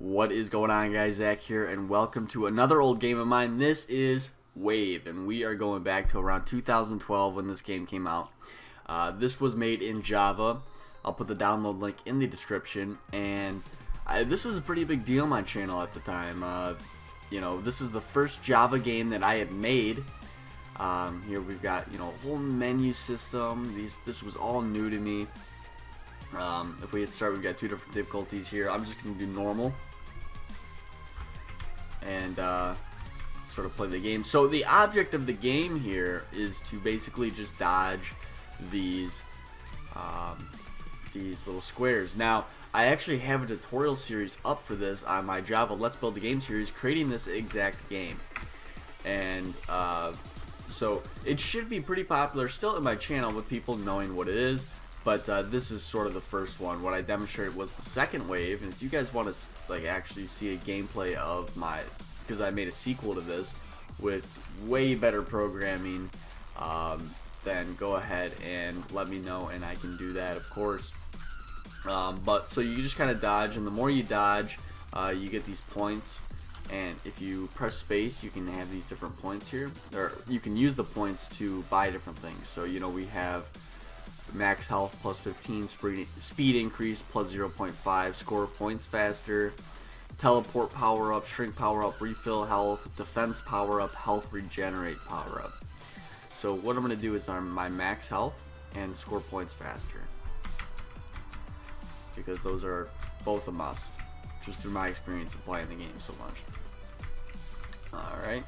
What is going on, guys? Zach here, and welcome to another old game of mine. This is Wave, and we are going back to around 2012 when this game came out. This was made in Java. I'll put the download link in the description, and this was a pretty big deal on my channel at the time. You know, this was the first Java game that I had made. Here we've got, you know, a whole menu system. This was all new to me. If we hit start, we've got two different difficulties here. I'm just going to do normal and sort of play the game. So the object of the game here is to basically just dodge these little squares. Now, I actually have a tutorial series up for this on my Java Let's Build a Game series, creating this exact game. And so it should be pretty popular still in my channel with people knowing what it is. But this is sort of the first one. What I demonstrated was the second wave, and if you guys want to like actually see a gameplay of my, because I made a sequel to this with way better programming, then go ahead and let me know, and I can do that, of course. But so you just kind of dodge, and the more you dodge, you get these points. And if you press space, you can have these different points here, or you can use the points to buy different things. So you know we have max health plus 15, speed increase plus 0.5, score points faster, teleport power up, shrink power up, refill health, defense power up, health regenerate power up. So what I'm going to do is on my max health and score points faster, because those are both a must just through my experience of playing the game so much. Alright.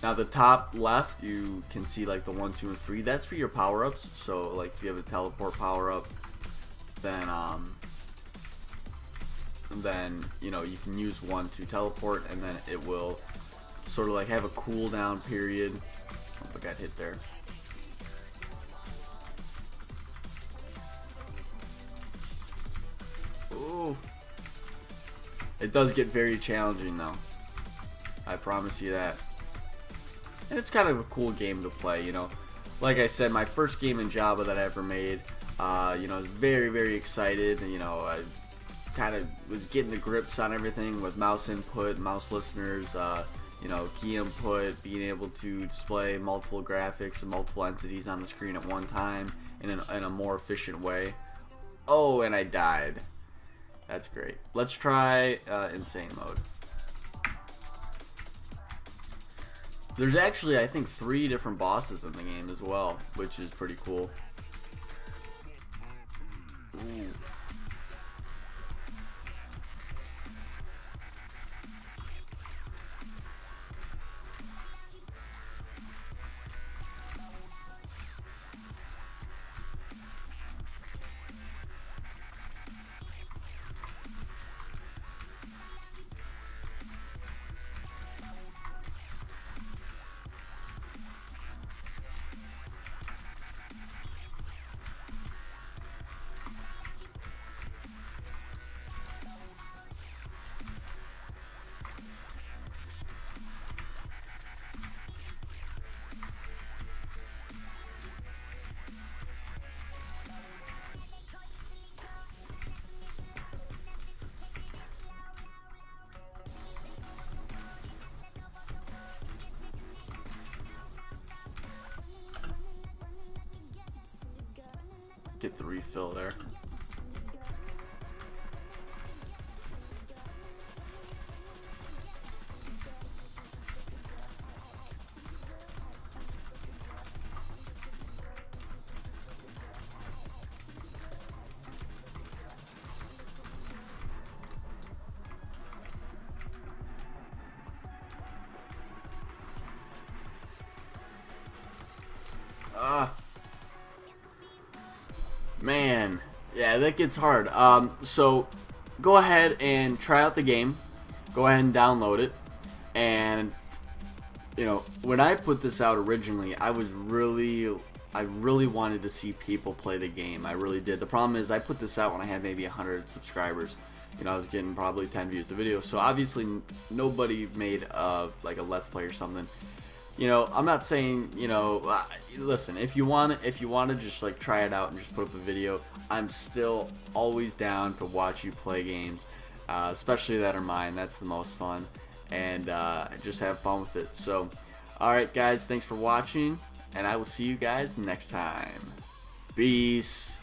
Now the top left, you can see like the 1, 2, and 3. That's for your power-ups. So like if you have a teleport power-up, then you know you can use 1 to teleport, and then it will sort of like have a cooldown period. Oh, I got hit there. Ooh, it does get very challenging though. I promise you that. And it's kind of a cool game to play, you know. Like I said, my first game in Java that I ever made, you know, I was very, very excited. You know, I kind of was getting the grips on everything with mouse input, mouse listeners, you know, key input, being able to display multiple graphics and multiple entities on the screen at one time in a more efficient way. Oh, and I died. That's great. Let's try Insane Mode. There's actually, I think, 3 different bosses in the game as well, which is pretty cool. Ooh. Get the refill there. Man, yeah, that gets hard. So go ahead and try out the game, go ahead and download it. And you know, when I put this out originally, I really wanted to see people play the game. I really did. The problem is I put this out when I had maybe 100 subscribers. You know, I was getting probably 10 views a video, so obviously nobody made like a let's play or something. you know, I'm not saying, you know, listen, if you want to just like try it out and just put up a video, I'm still always down to watch you play games, especially that are mine. That's the most fun, and just have fun with it. So, alright guys, thanks for watching, and I will see you guys next time. Peace.